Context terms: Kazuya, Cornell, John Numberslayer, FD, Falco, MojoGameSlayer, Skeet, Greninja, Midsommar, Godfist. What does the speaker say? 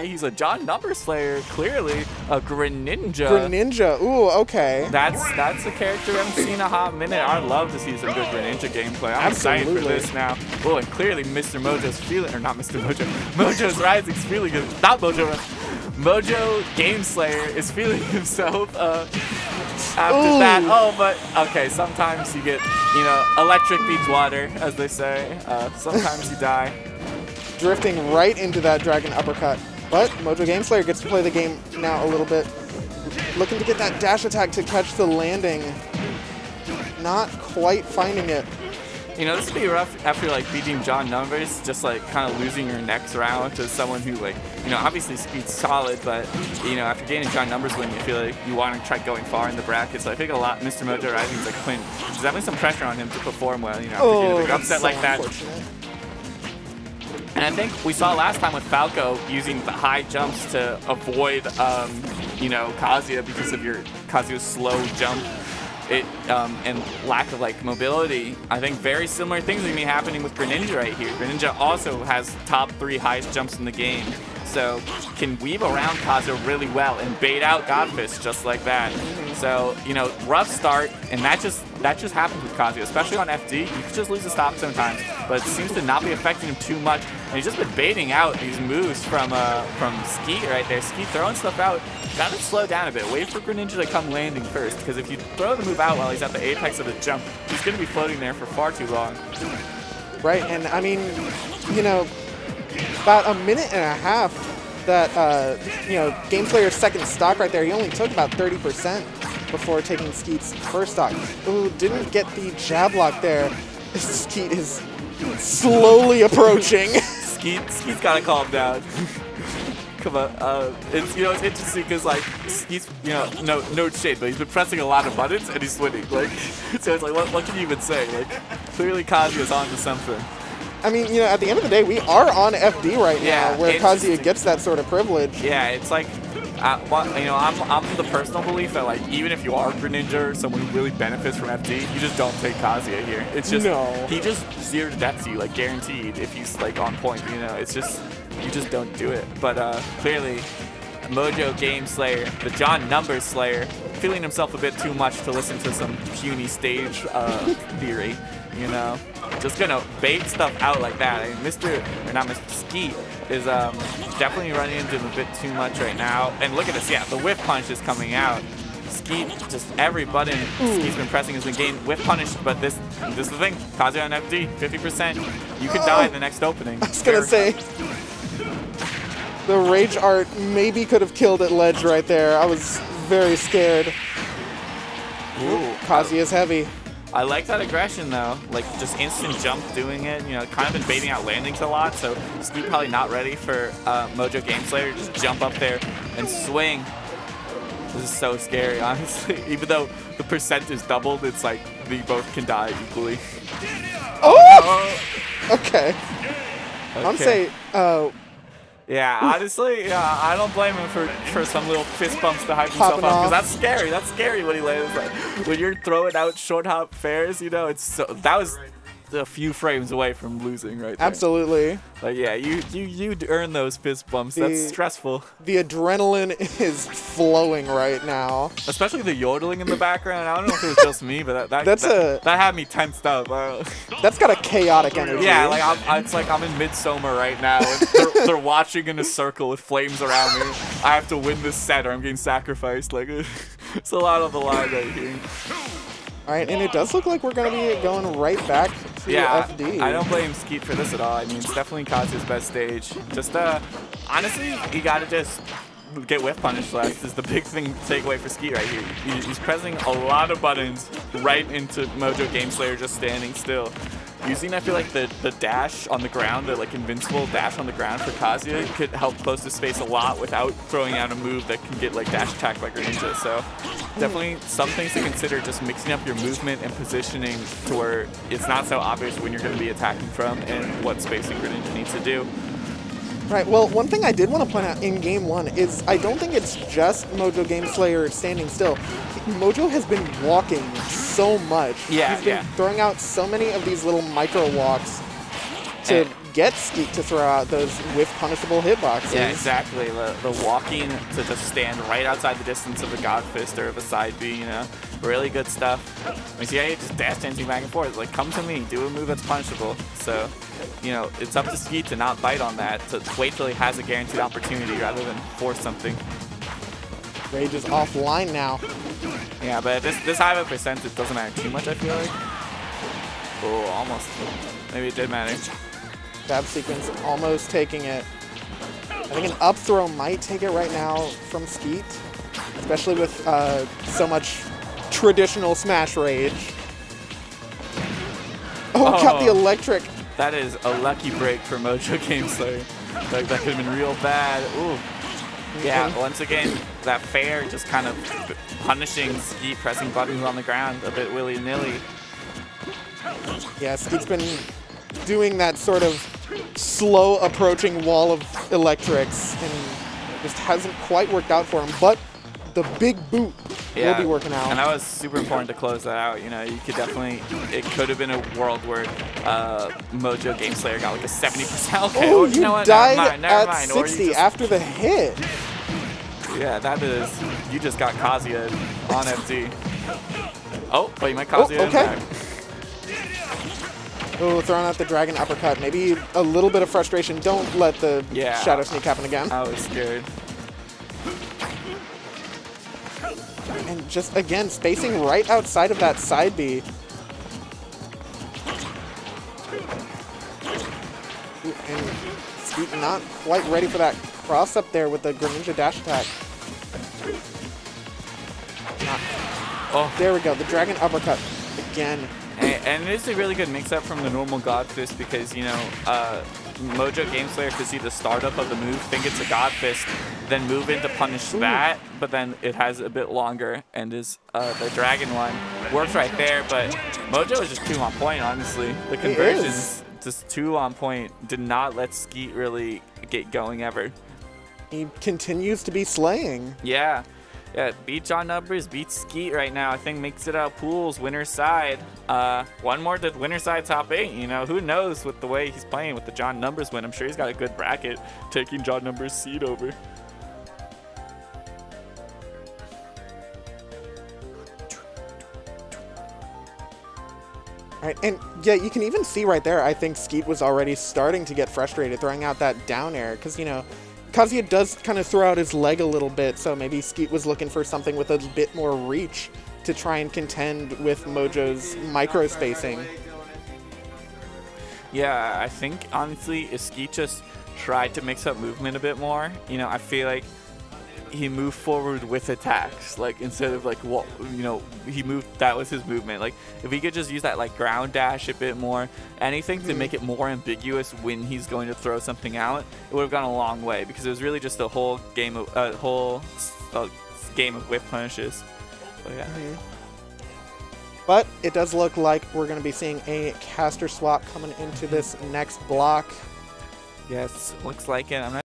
He's a John Numberslayer, clearly a Greninja. Greninja, ooh, okay. That's a character I haven't seen a hot minute. I'd love to see some good Greninja gameplay. I'm excited for this now. Oh, and clearly Mr. Mojo's feeling, or not Mr. Mojo. Mojo's Rising's feeling good. Not Mojo. MojoGameSlayer is feeling himself after ooh. That. Oh, but okay. Sometimes you get, you know, electric beats water, as they say. Sometimes you die. Drifting right into that dragon uppercut. But MojoGameSlayer gets to play the game now a little bit. Looking to get that dash attack to catch the landing. Not quite finding it. You know, this would be rough after, like, beating John Numbers, just, like, kind of losing your next round to someone who, like, you know, obviously Skeet's solid, but, you know, after gaining John Numbers win, you feel like you want to try going far in the bracket. So I think a lot Mr. Mojo Rising's, like, putting definitely some pressure on him to perform well, you know, after getting a big upset so like that. And I think we saw last time with Falco using the high jumps to avoid, you know, Kazuya because of your Kazuya's slow jump. And lack of, like, mobility. I think very similar things are going to be happening with Greninja right here. Greninja also has top 3 highest jumps in the game, so can weave around Kazuya really well and bait out Godfist just like that. So, you know, rough start, and that just happens with Kazuya, especially on FD. You can just lose a stop sometimes, but it seems to not be affecting him too much. And he's just been baiting out these moves from Skeet right there. Skeet throwing stuff out. Gotta slow down a bit. Wait for Greninja to come landing first, because if you throw the move out while he's at the apex of the jump, he's gonna be floating there for far too long. Right, and I mean, you know, about a minute and a half that, you know, GameSlayer's second stock right there, he only took about 30% before taking Skeet's first stock. Ooh, didn't get the jab lock there. Skeet is slowly approaching. Skeet's gotta calm down. Come on, it's, you know, it's interesting because, like, he's, you know, no shade, but he's been pressing a lot of buttons and he's winning. Like, so it's like, what can you even say? Like, clearly Kazuya's on to something. I mean, you know, at the end of the day, we are on FD right now, where Kazuya gets that sort of privilege. Yeah, it's like, you know, I'm the personal belief that, like, even if you are Greninja or someone who really benefits from FD, you just don't take Kazuya here. It's just, he just zero to death to you, like, guaranteed, if he's, like, on point, you know, it's just... You just don't do it. But clearly, MojoGameSlayer, the John Numberslayer, feeling himself a bit too much to listen to some puny stage theory, you know? Just gonna bait stuff out like that. I mean, Skeet is definitely running into him a bit too much right now. And look at this, yeah, the whiff punch is coming out. Skeet, just every button Skeet's been pressing has been gained whiff punished, but this is the thing, Kazuya on FD, 50%. You could die in the next opening. I was gonna say. The Rage Art maybe could have killed at ledge right there. I was very scared. Ooh, Kazuya's heavy. I like that aggression though. Like, just instant jump doing it. You know, kind of been baiting out landings a lot, so Skeet probably not ready for MojoGameSlayer. Just jump up there and swing. This is so scary, honestly. Even though the percent is doubled, it's like they both can die equally. Oh! Okay. I'm saying, yeah, honestly, yeah, I don't blame him for some little fist bumps to hype himself up, because that's scary. That's scary when he lands. Like, when you're throwing out short hop fares, you know, it's so, that was a few frames away from losing right there. Absolutely. But yeah, you earn those fist bumps. That's stressful. The adrenaline is flowing right now. Especially the yodeling in the background. I don't know if it was just me, but that had me tensed up. That's got a chaotic energy. Yeah, like it's like I'm in Midsommar right now. And they're watching in a circle with flames around me. I have to win this set or I'm getting sacrificed. Like, it's a lot on the line right here. All right, and it does look like we're going to be going right back to FD. I don't blame Skeet for this at all. I mean, it's definitely Kazuya's best stage. Just, honestly, you got to just get whiff punished last is the big thing to take away for Skeet right here. He's pressing a lot of buttons right into MojoGameSlayer just standing still. Using, I feel like, the dash on the ground, the, like, invincible dash on the ground for Kazuya could help close to space a lot without throwing out a move that can get, like, dash attacked by Greninja. So definitely some things to consider, just mixing up your movement and positioning to where it's not so obvious when you're going to be attacking from and what spacing Greninja needs to do. Right, well, one thing I did want to point out in Game 1 is I don't think it's just MojoGameSlayer standing still. Mojo has been walking so much. Yeah, he's been throwing out so many of these little micro walks to get Skeet to throw out those whiff-punishable hitboxes. Yeah, exactly. The walking to just stand right outside the distance of a Godfist or of a side B, you know. Really good stuff. I mean, see, I just dash dancing back and forth. Like, come to me, do a move that's punishable. So, you know, it's up to Skeet to not bite on that, to wait till he has a guaranteed opportunity rather than force something. Rage is offline now. Yeah, but this high of a percent, it doesn't matter too much, I feel like. Oh, almost. Maybe it did matter. Jab sequence almost taking it. I think an up throw might take it right now from Skeet, especially with so much traditional Smash Rage. Oh, caught the electric. That is a lucky break for MojoGameSlayer. Like, that could have been real bad. Ooh. Yeah, once again, that fair just kind of punishing Skeet, pressing buttons on the ground a bit willy-nilly. Yeah, Skeet's been doing that sort of slow approaching wall of electrics and just hasn't quite worked out for him, but the big boot will be working out. And that was super important to close that out. You know, you could definitely, it could have been a world where MojoGameSlayer got like a 70%. Okay, oh, you know what? Died never mind. 60 after the hit. Yeah, that is, you just got Kazuya on FD. Oh, but you might Kazuya in back. Oh, throwing out the dragon uppercut. Maybe a little bit of frustration. Don't let the shadow sneak happen again. I was scared. And just, again, spacing right outside of that side B. Ooh, and Skeet not quite ready for that cross up there with the Greninja dash attack. Oh, there we go. The dragon uppercut again. And it's a really good mix-up from the normal Godfist because, you know, MojoGameSlayer could see the startup of the move, think it's a Godfist, then move in to punish that, but then it has a bit longer and is the dragon one. Works right there, but Mojo is just too on point, honestly. The conversion's just too on point. Did not let Skeet really get going ever. He continues to be slaying. Yeah. Yeah, beat John Numbers, beat Skeet right now. I think makes it out pools, winner's side. One more to winner's side top 8, you know. Who knows with the way he's playing with the John Numbers win. I'm sure he's got a good bracket taking John Numbers' seed over. All right, and yeah, you can even see right there, I think Skeet was already starting to get frustrated throwing out that down air because, you know, Kazuya does kind of throw out his leg a little bit, so maybe Skeet was looking for something with a bit more reach to try and contend with Mojo's micro spacing. Yeah, I think honestly, if Skeet just tried to mix up movement a bit more, you know, I feel like he moved forward with attacks, like instead of like what, you know, he moved, that was his movement. Like if he could just use that like ground dash a bit more, anything to make it more ambiguous when he's going to throw something out, it would have gone a long way because it was really just a whole game of whiff punishes. So, yeah. But it does look like we're going to be seeing a caster swap coming into this next block. Yes, looks like it. I'm not